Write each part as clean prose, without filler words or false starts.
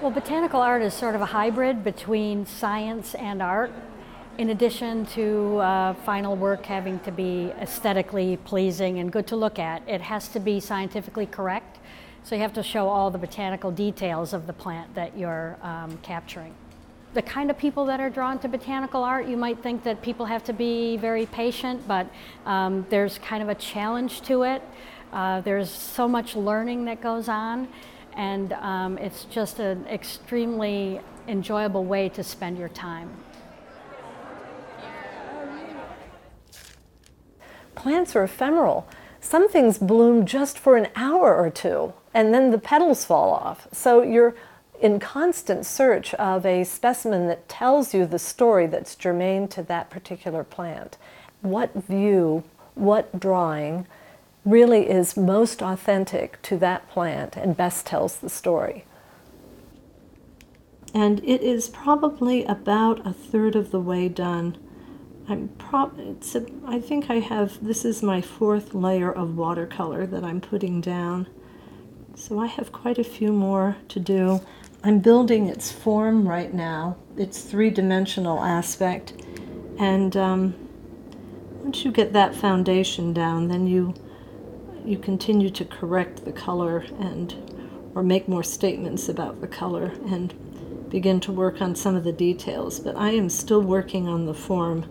Well, botanical art is sort of a hybrid between science and art, in addition to final work having to be aesthetically pleasing and good to look at. It has to be scientifically correct, so you have to show all the botanical details of the plant that you're capturing. The kind of people that are drawn to botanical art, you might think that people have to be very patient, but there's kind of a challenge to it. There's so much learning that goes on, and it's just an extremely enjoyable way to spend your time. Plants are ephemeral. Some things bloom just for an hour or two, and then the petals fall off. So you're in constant search of a specimen that tells you the story that's germane to that particular plant. What view, what drawing really is most authentic to that plant and best tells the story? And it is probably about a third of the way done. This is my fourth layer of watercolor that I'm putting down. So I have quite a few more to do. I'm building its form right now, its three-dimensional aspect. And once you get that foundation down, then you continue to correct the color or make more statements about the color and begin to work on some of the details. But I am still working on the form,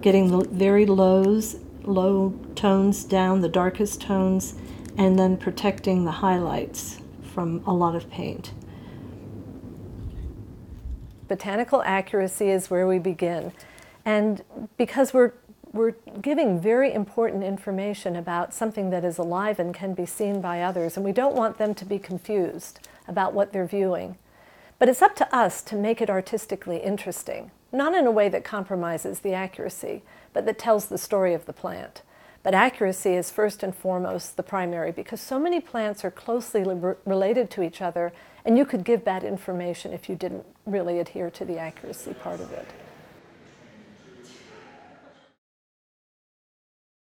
getting the very low tones down, the darkest tones, and then protecting the highlights from a lot of paint. Botanical accuracy is where we begin. And because we're giving very important information about something that is alive and can be seen by others, and we don't want them to be confused about what they're viewing. But it's up to us to make it artistically interesting, not in a way that compromises the accuracy, but that tells the story of the plant. But accuracy is first and foremost the primary, because so many plants are closely related to each other, and you could give bad information if you didn't really adhere to the accuracy part of it.